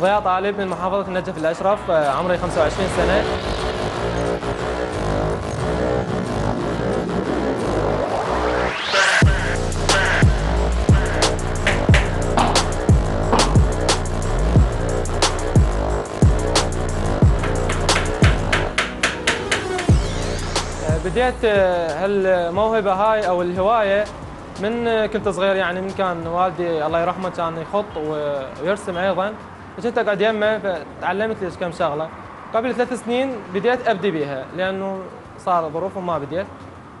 ضياء طالب من محافظة النجف الأشرف، عمري 25 سنة. بديت هالموهبة هاي أو الهواية من كنت صغير، يعني من كان والدي الله يرحمه كان يخط ويرسم أيضاً، فكنت أقعد يمه فتعلمت ليش كم شغلة. قبل 3 سنين بديت أبدي بيها لأنه صار ظروف وما بديت،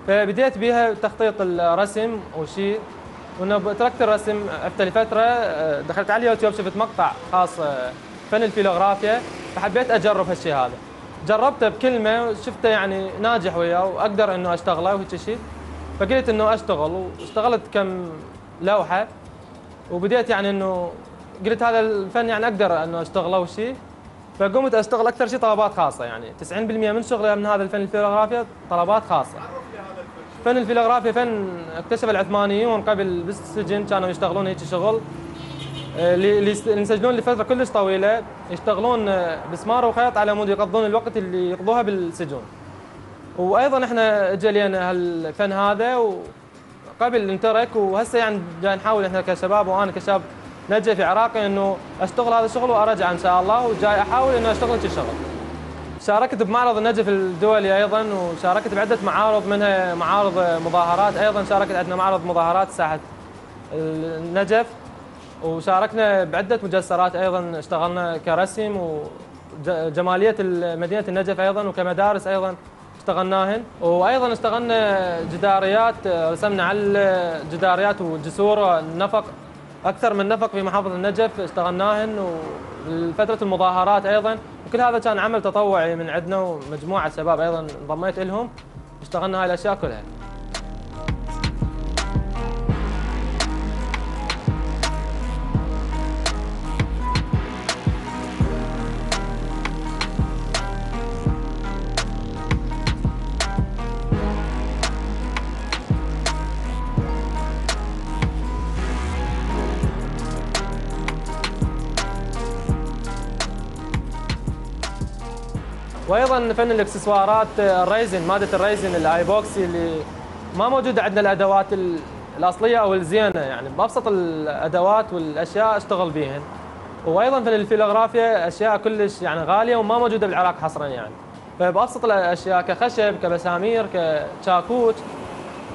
فبديت بيها تخطيط الرسم وشي، وتركت الرسم أفتى لفترة. دخلت على اليوتيوب شفت مقطع خاص فن الفيلوغرافيا، فحبيت أجرب هالشي هذا. جربته بكلمه وشفته يعني ناجح وياه واقدر انه اشتغله وهيك شيء، فقلت انه اشتغل، واشتغلت كم لوحه وبديت يعني انه قلت هذا الفن يعني اقدر انه اشتغله وشيء، فقمت اشتغل اكثر شيء طلبات خاصه. يعني 90% من شغلي من هذا الفن الفيلوغرافيا طلبات خاصه. فن الفيلوغرافيا فن اكتشف العثمانيون قبل بالسجن، كانوا يشتغلون هيك شغل اللي ينسجلون لفتره كلش طويله، يشتغلون بسمار وخيط على مود يقضون الوقت اللي يقضوها بالسجون. وايضا احنا اجى لنا هالفن هذا وقبل نترك، وهسه يعني جاي نحاول احنا كشباب وانا كشاب نجفي عراقي انه اشتغل هذا الشغل وارجع ان شاء الله، وجاي احاول انه اشتغل هيك شغل. شاركت بمعرض النجف الدولي ايضا، وشاركت بعده معارض منها معارض مظاهرات ايضا، شاركت عندنا معرض مظاهرات ساحه النجف، وشاركنا بعدة مجسرات أيضاً، اشتغلنا كرسم وجمالية مدينة النجف أيضاً، وكمدارس أيضاً اشتغلناهن، وأيضاً اشتغلنا جداريات، رسمنا على الجداريات والجسور النفق، أكثر من نفق في محافظة النجف اشتغلناهن، وفترة المظاهرات أيضاً، وكل هذا كان عمل تطوعي من عندنا ومجموعة شباب أيضاً انضميت لهم، اشتغلنا هاي الأشياء كلها. وايضا فن الاكسسوارات الريزن، ماده الريزن الايبوكسي اللي ما موجوده عندنا الادوات الاصليه او الزينه، يعني بابسط الادوات والاشياء اشتغل بيهن. وايضا فن الفيلوغرافيا اشياء كلش يعني غاليه وما موجوده بالعراق حصرا، يعني فبابسط الاشياء كخشب كمسامير كشاكوت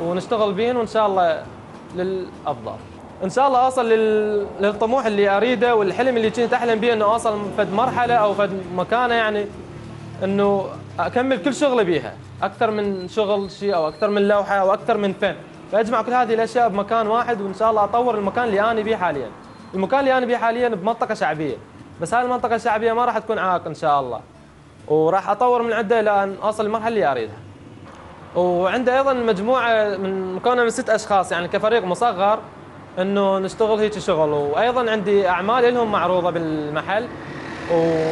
ونشتغل بيهن، وان شاء الله للافضل ان شاء الله اوصل للطموح اللي اريده والحلم اللي كنت احلم بيه، انه اوصل فد مرحله او فد مكانه يعني انه اكمل كل شغله بيها، اكثر من شغل شيء او اكثر من لوحه او اكثر من فن، فاجمع كل هذه الاشياء بمكان واحد، وان شاء الله اطور المكان اللي انا بيه حاليا. المكان اللي انا بيه حاليا بمنطقه شعبيه، بس هاي المنطقه الشعبيه ما راح تكون عائق ان شاء الله، وراح اطور من عندها لان اوصل للمرحله اللي اريدها. وعندي ايضا مجموعه مكونه من 6 اشخاص يعني كفريق مصغر انه نشتغل هيك شغل، وايضا عندي اعمال لهم معروضه بالمحل،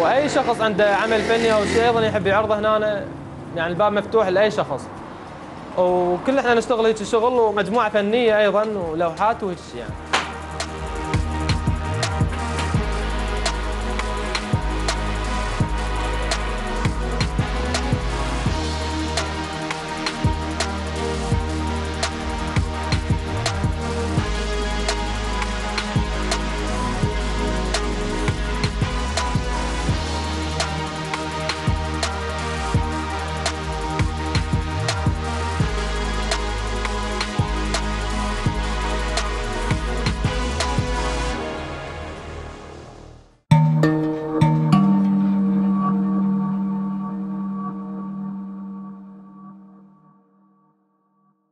واي شخص عنده عمل فني او شيء ايضا يحب يعرضه هنا، يعني الباب مفتوح لاي شخص، وكل احنا نشتغل هيك شغل ومجموعه فنيه ايضا ولوحات وهيك يعني.